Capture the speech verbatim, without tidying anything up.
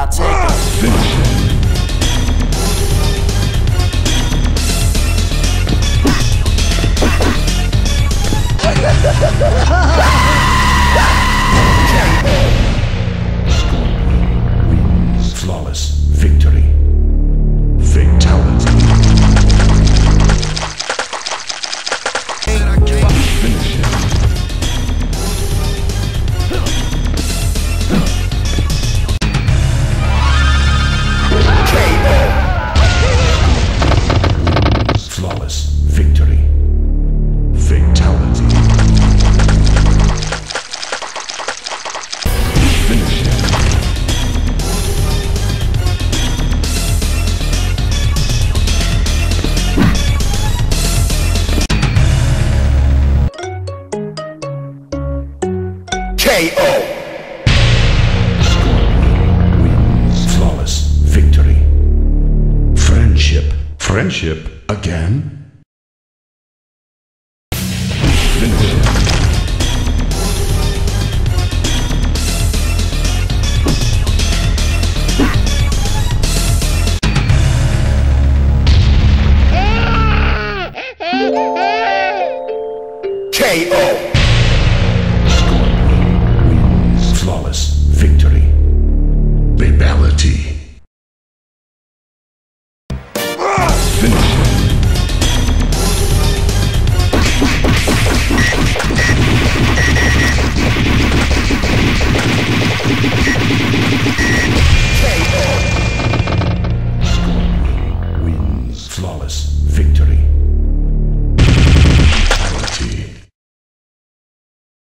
I'll take it. Finish it. Scorpion wins flawless victory. Fatality. Finish it. Wins flawless victory. Fatality. K O Scorpion wins flawless victory. Friendship. Friendship again?